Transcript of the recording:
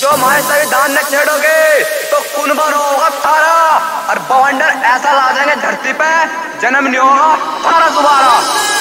जो हमारे सभी धान न छेड़ोगे तो कुनबन होगा थारा, और बवंडर ऐसा ला देंगे धरती पे जन्म नहीं होगा थारा दोबारा।